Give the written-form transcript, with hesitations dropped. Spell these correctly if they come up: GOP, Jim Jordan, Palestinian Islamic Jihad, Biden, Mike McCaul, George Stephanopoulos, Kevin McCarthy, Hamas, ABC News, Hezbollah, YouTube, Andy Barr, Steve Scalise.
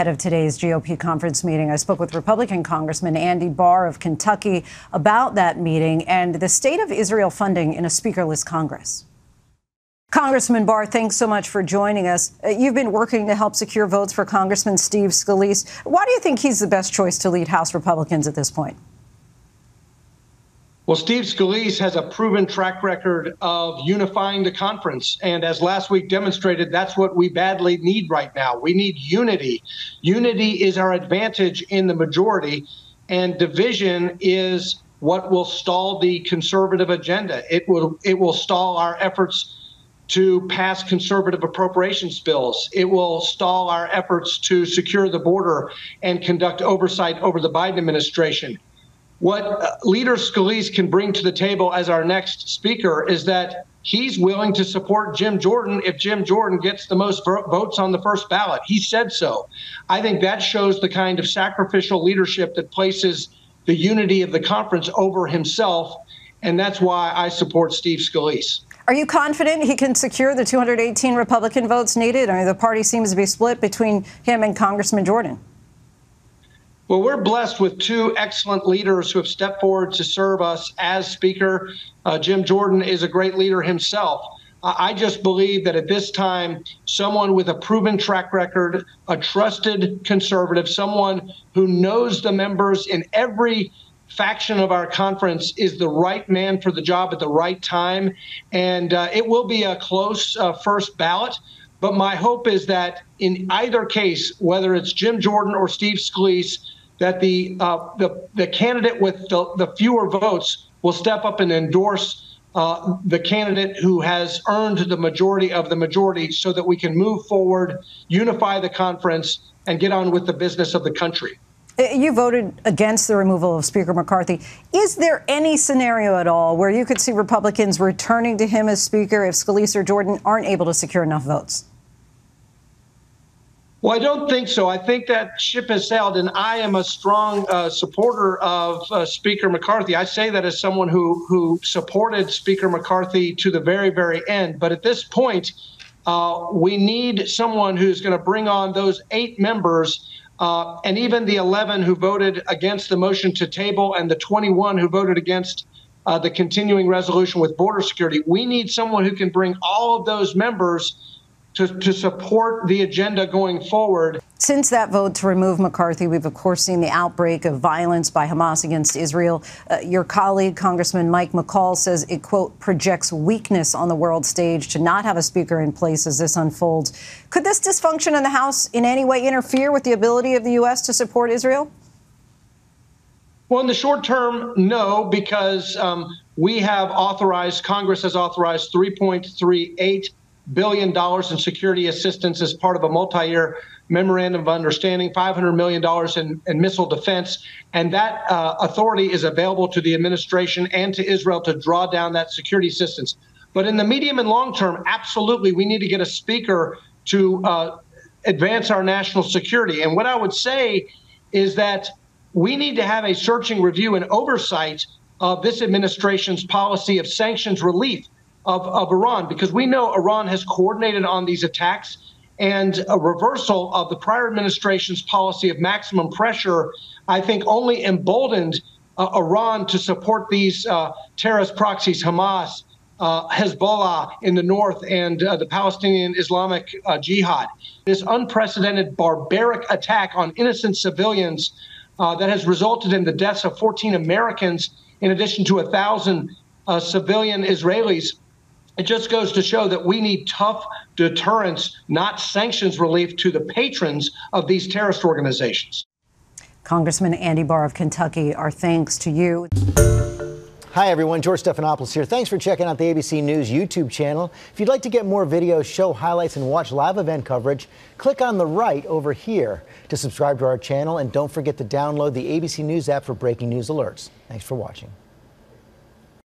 ahead of today's GOP conference meeting. I spoke with Republican Congressman Andy Barr of Kentucky about that meeting and the state of Israel funding in a speakerless Congress. Congressman Barr, thanks so much for joining us. You've been working to help secure votes for Congressman Steve Scalise. Why do you think he's the best choice to lead House Republicans at this point? Well, Steve Scalise has a proven track record of unifying the conference. And as last week demonstrated, that's what we badly need right now. We need unity. Unity is our advantage in the majority, and division is what will stall the conservative agenda. It will stall our efforts to pass conservative appropriations bills. It will stall our efforts to secure the border and conduct oversight over the Biden administration. What leader Scalise can bring to the table as our next speaker is that he's willing to support Jim Jordan if Jim Jordan gets the most votes on the first ballot. He said so. I think that shows the kind of sacrificial leadership that places the unity of the conference over himself, and that's why I support Steve Scalise. Are you confident he can secure the 218 Republican votes needed? I mean, the party seems to be split between him and Congressman Jordan. Well, we're blessed with two excellent leaders who have stepped forward to serve us as Speaker. Jim Jordan is a great leader himself. I just believe that at this time, someone with a proven track record, a trusted conservative, someone who knows the members in every faction of our conference is the right man for the job at the right time. And it will be a close first ballot. But my hope is that in either case, whether it's Jim Jordan or Steve Scalise, that the candidate with the fewer votes will step up and endorse the candidate who has earned the majority of the majority so that we can move forward, unify the conference, and get on with the business of the country. You voted against the removal of Speaker McCarthy. Is there any scenario at all where you could see Republicans returning to him as Speaker if Scalise or Jordan aren't able to secure enough votes? Well, I don't think so. I think that ship has sailed, and I am a strong supporter of Speaker McCarthy. I say that as someone who supported Speaker McCarthy to the very, very end. But at this point, we need someone who's going to bring on those 8 members and even the 11 who voted against the motion to table and the 21 who voted against the continuing resolution with border security. We need someone who can bring all of those members to support the agenda going forward. Since that vote to remove McCarthy, we've, of course, seen the outbreak of violence by Hamas against Israel. Your colleague, Congressman Mike McCaul, says it, quote, projects weakness on the world stage to not have a speaker in place as this unfolds. Could this dysfunction in the House in any way interfere with the ability of the U.S. to support Israel? Well, in the short term, no, because we have authorized, Congress has authorized $3.38 billion in security assistance as part of a multi-year memorandum of understanding, $500 million in missile defense. And that authority is available to the administration and to Israel to draw down that security assistance. But in the medium and long term, absolutely, we need to get a speaker to advance our national security. And what I would say is that we need to have a searching review and oversight of this administration's policy of sanctions relief of Iran, because we know Iran has coordinated on these attacks, and a reversal of the prior administration's policy of maximum pressure, I think, only emboldened Iran to support these terrorist proxies, Hamas, Hezbollah in the north, and the Palestinian Islamic Jihad. This unprecedented barbaric attack on innocent civilians that has resulted in the deaths of 14 Americans, in addition to 1,000 civilian Israelis. It just goes to show that we need tough deterrence, not sanctions relief to the patrons of these terrorist organizations. Congressman Andy Barr of Kentucky, our thanks to you. Hi, everyone. George Stephanopoulos here. Thanks for checking out the ABC News YouTube channel. If you'd like to get more videos, show highlights, and watch live event coverage, click on the right over here to subscribe to our channel. And don't forget to download the ABC News app for breaking news alerts. Thanks for watching.